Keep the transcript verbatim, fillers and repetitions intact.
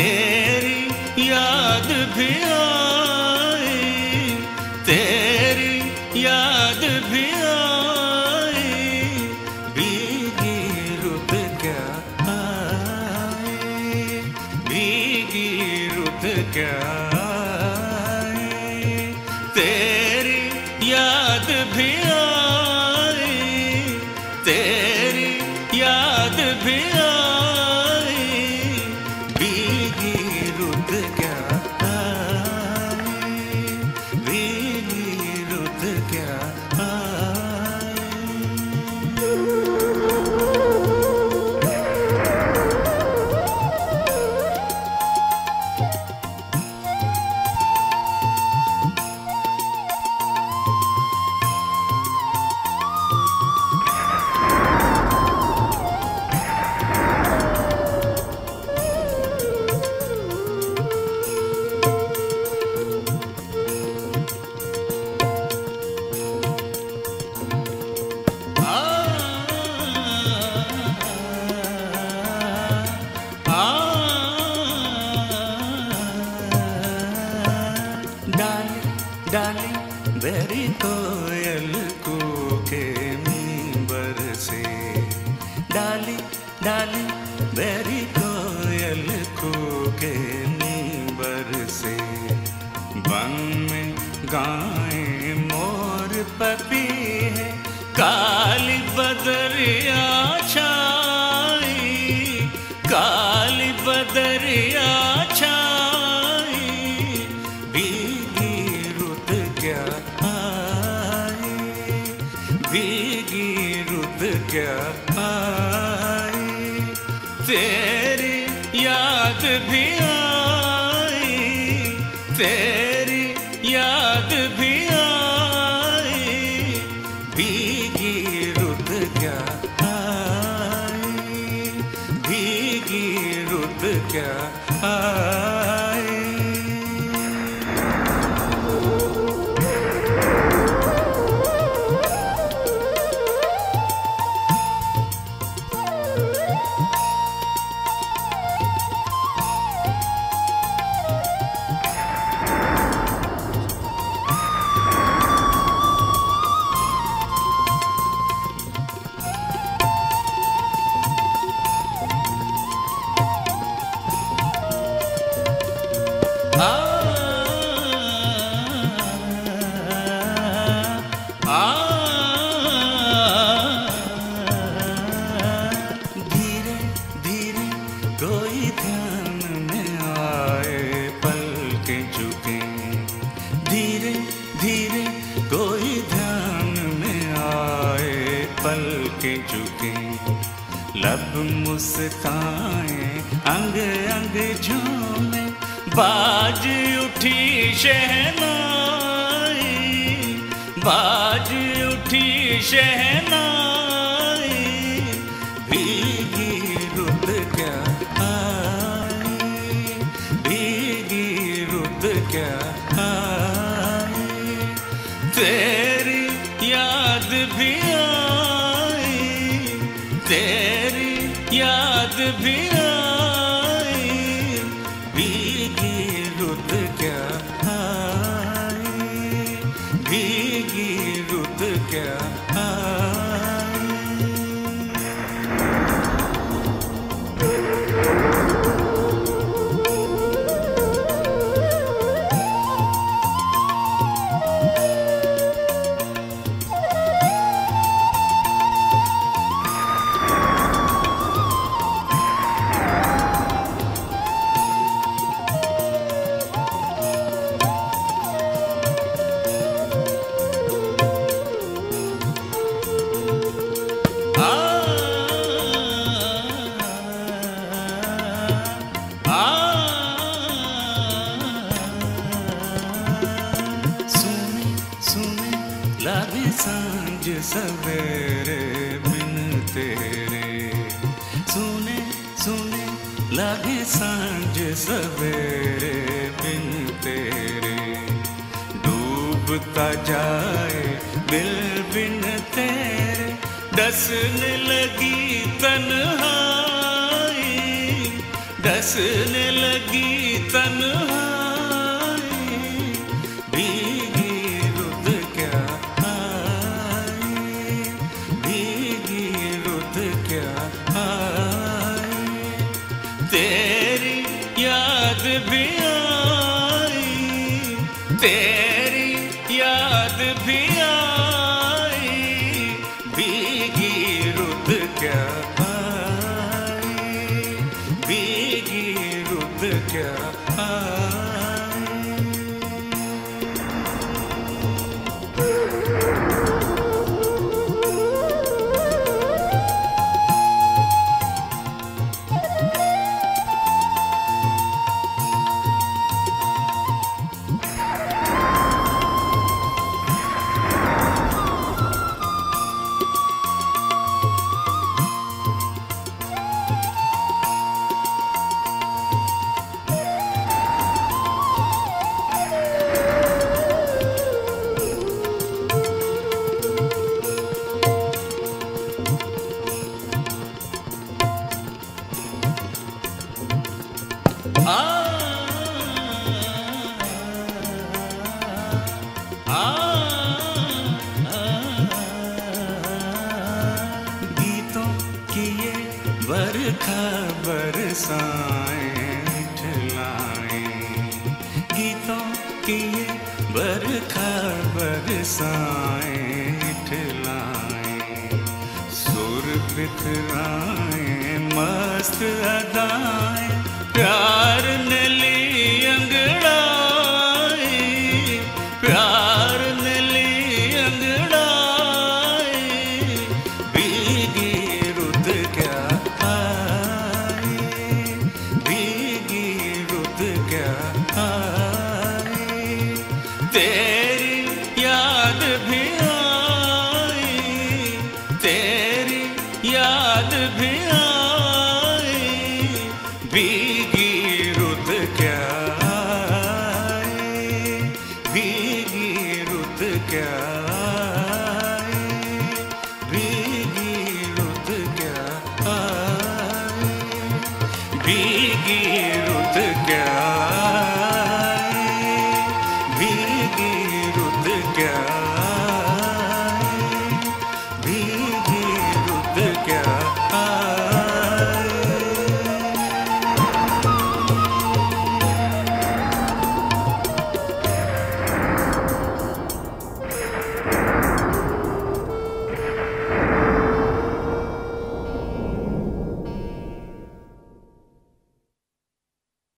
तेरी याद भी आई, तेरी याद भी आई, भीगी रुत क्या आई, भीगी रुत क्या आई, तेरी याद भी आई, तेरी याद भी आई। डार्लिंग मेरी कोयल कूके मींबर से, डार्लिंग डार्लिंग मेरी कोयल कूके मींबर से, वन में गाएं मोर पपी है, काली बदरिया छाई, काली बदरिया भीगी रुत क्या आई, तेरी याद भी आई, तेरी याद भी आई, भीगी रुत क्या आई, भीगी रुत क्या आई। आ, आ, आ, धीरे धीरे कोई ध्यान में आए पल के झुके, धीरे धीरे कोई ध्यान में आए पल के झुके, लब मुस्काए अंग अंग झूमे, बाज उठी शहनाई, बाज उठी शहनाई, भीगी रुत क्या आई, भीगी रुत क्या आई, तेरी याद भी आई, तेरी याद भी आई। भीगी रुत क्या आई। लागे सांझ सवेरे बिन तेरे, सुने सुने लागे सांझ सवेरे बिन तेरे, डूबता जाए दिल बिन तेरे, डसने लगी तन्हाई, डस तरसने लगी तन्हाई, भीगी रुत क्या आई, भीगी रुत क्या आई, तेरी याद भी आई, तेरी याद भी आई, भीगी रुत क्या क्या आई। गीतों की ये बरखा बरसाए ठहराए, गीतों की ये बरखा बरसाए ठहराए, सुर बिखराए मस्त अदाएं, प्यार ने ली अंगड़ाई, प्यार ने ली अंगड़ाई, भीगी रुत क्या आई, भीगी रुत क्या आई, तेरी याद भी आई, तेरी याद भी आई, भीगी